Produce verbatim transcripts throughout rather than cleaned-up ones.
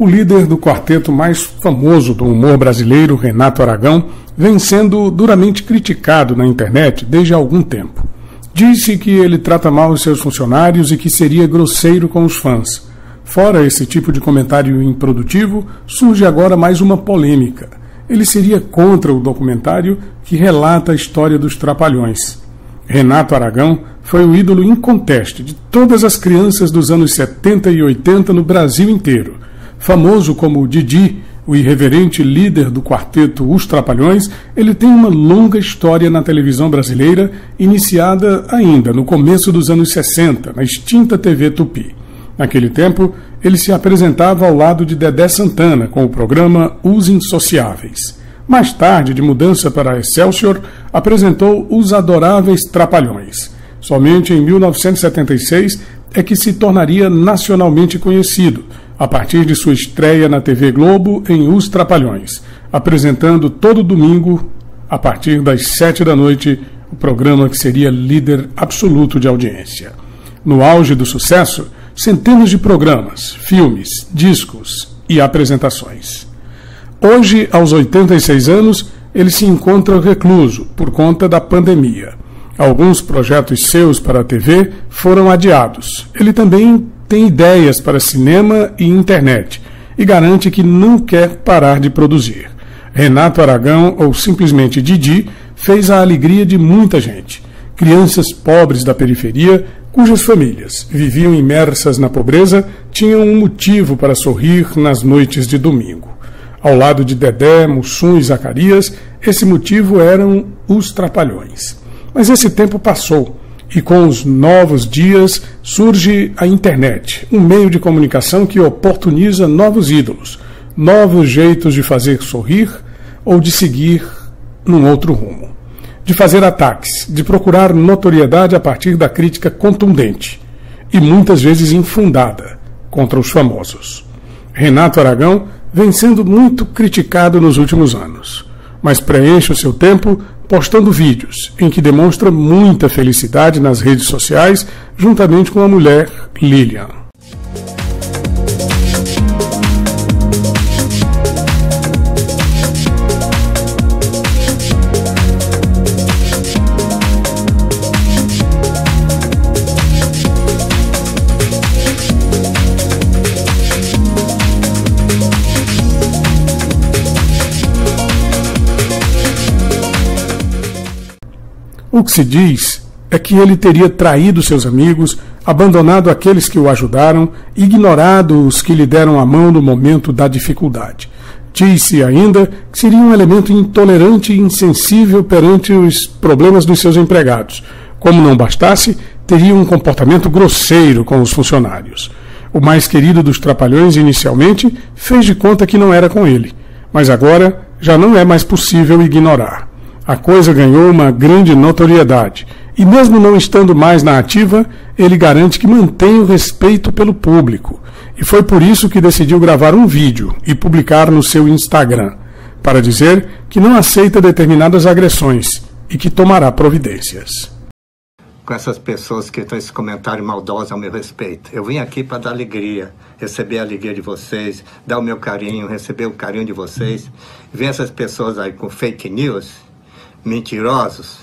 O líder do quarteto mais famoso do humor brasileiro, Renato Aragão, vem sendo duramente criticado na internet desde há algum tempo. Disse que ele trata mal os seus funcionários e que seria grosseiro com os fãs. Fora esse tipo de comentário improdutivo, surge agora mais uma polêmica. Ele seria contra o documentário que relata a história dos Trapalhões. Renato Aragão foi o ídolo inconteste de todas as crianças dos anos setenta e oitenta no Brasil inteiro. Famoso como Didi, o irreverente líder do quarteto Os Trapalhões, ele tem uma longa história na televisão brasileira, iniciada ainda no começo dos anos sessenta, na extinta T V Tupi. Naquele tempo, ele se apresentava ao lado de Dedé Santana com o programa Os Insociáveis. Mais tarde, de mudança para Excelsior, apresentou Os Adoráveis Trapalhões. Somente em mil novecentos e setenta e seis é que se tornaria nacionalmente conhecido, a partir de sua estreia na T V Globo em Os Trapalhões, apresentando todo domingo, a partir das sete da noite, o programa que seria líder absoluto de audiência. No auge do sucesso, centenas de programas, filmes, discos e apresentações. Hoje, aos oitenta e seis anos, ele se encontra recluso por conta da pandemia. Alguns projetos seus para a T V foram adiados. Ele também tem ideias para cinema e internet e garante que não quer parar de produzir. Renato Aragão, ou simplesmente Didi, fez a alegria de muita gente. Crianças pobres da periferia, cujas famílias viviam imersas na pobreza, tinham um motivo para sorrir nas noites de domingo. Ao lado de Dedé, Mussum e Zacarias, esse motivo eram os Trapalhões. Mas esse tempo passou, e com os novos dias surge a internet, um meio de comunicação que oportuniza novos ídolos, novos jeitos de fazer sorrir ou de seguir num outro rumo, de fazer ataques, de procurar notoriedade a partir da crítica contundente e muitas vezes infundada contra os famosos. Renato Aragão vem sendo muito criticado nos últimos anos, mas preenche o seu tempo postando vídeos em que demonstra muita felicidade nas redes sociais, juntamente com a mulher Lilian. O que se diz é que ele teria traído seus amigos, abandonado aqueles que o ajudaram, ignorado os que lhe deram a mão no momento da dificuldade. Diz-se ainda que seria um elemento intolerante e insensível perante os problemas dos seus empregados. Como não bastasse, teria um comportamento grosseiro com os funcionários. O mais querido dos Trapalhões, inicialmente, fez de conta que não era com ele, mas agora já não é mais possível ignorar. A coisa ganhou uma grande notoriedade, e mesmo não estando mais na ativa, ele garante que mantém o respeito pelo público. E foi por isso que decidiu gravar um vídeo e publicar no seu Instagram, para dizer que não aceita determinadas agressões e que tomará providências. Com essas pessoas que estão esse comentário maldoso ao meu respeito. Eu vim aqui para dar alegria, receber a alegria de vocês, dar o meu carinho, receber o carinho de vocês. Vem essas pessoas aí com fake news, mentirosos,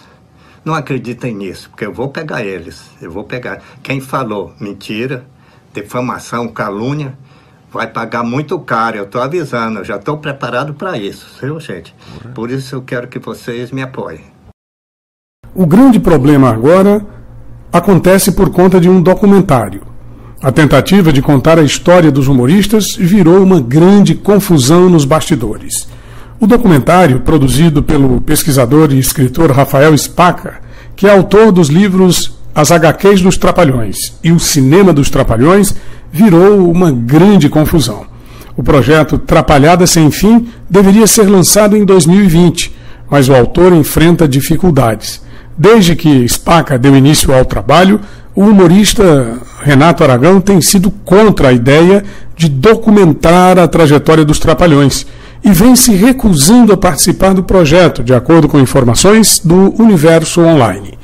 não acreditem nisso, porque eu vou pegar eles, eu vou pegar. Quem falou mentira, defamação, calúnia, vai pagar muito caro, eu estou avisando, eu já estou preparado para isso, viu, gente? Uhum. Por isso eu quero que vocês me apoiem. O grande problema agora acontece por conta de um documentário. A tentativa de contar a história dos humoristas virou uma grande confusão nos bastidores. O documentário, produzido pelo pesquisador e escritor Rafael Spaca, que é autor dos livros As agá quês dos Trapalhões e O Cinema dos Trapalhões, virou uma grande confusão. O projeto Trapalhadas Sem Fim deveria ser lançado em dois mil e vinte, mas o autor enfrenta dificuldades. Desde que Spaca deu início ao trabalho, o humorista Renato Aragão tem sido contra a ideia de documentar a trajetória dos Trapalhões, e vem se recusando a participar do projeto, de acordo com informações do Universo Online.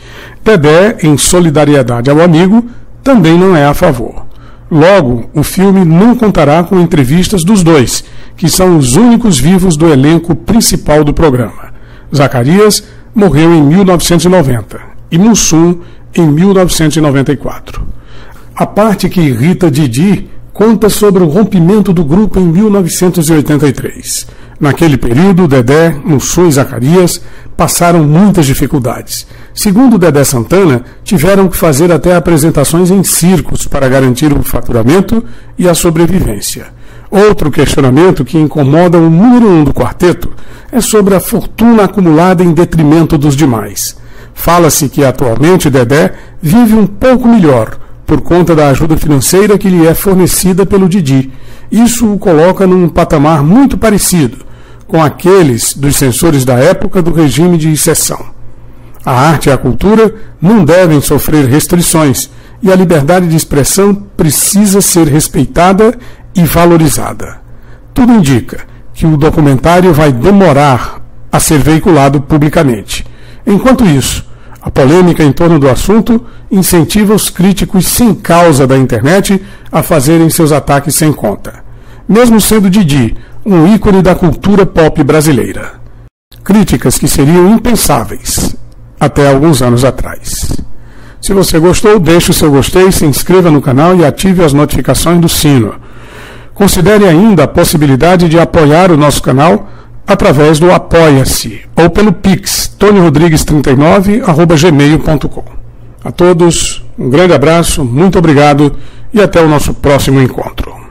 Dedé, em solidariedade ao amigo, também não é a favor. Logo, o filme não contará com entrevistas dos dois, que são os únicos vivos do elenco principal do programa. Zacarias morreu em mil novecentos e noventa e Mussum em mil novecentos e noventa e quatro. A parte que irrita Didi conta sobre o rompimento do grupo em mil novecentos e oitenta e três. Naquele período, Dedé, Mussum e Zacarias passaram muitas dificuldades. Segundo Dedé Santana, tiveram que fazer até apresentações em circos para garantir o faturamento e a sobrevivência. Outro questionamento que incomoda o número um do quarteto é sobre a fortuna acumulada em detrimento dos demais. Fala-se que atualmente Dedé vive um pouco melhor, por conta da ajuda financeira que lhe é fornecida pelo Didi. Isso o coloca num patamar muito parecido com aqueles dos censores da época do regime de exceção. A arte e a cultura não devem sofrer restrições e a liberdade de expressão precisa ser respeitada e valorizada. Tudo indica que o documentário vai demorar a ser veiculado publicamente. Enquanto isso, a polêmica em torno do assunto incentiva os críticos sem causa da internet a fazerem seus ataques sem conta, mesmo sendo Didi um ícone da cultura pop brasileira. Críticas que seriam impensáveis até alguns anos atrás. Se você gostou, deixe o seu gostei, se inscreva no canal e ative as notificações do sino. Considere ainda a possibilidade de apoiar o nosso canal através do Apoia-se ou pelo Pix, tony rodrigues trinta e nove arroba gmail ponto com. A todos, um grande abraço, muito obrigado e até o nosso próximo encontro.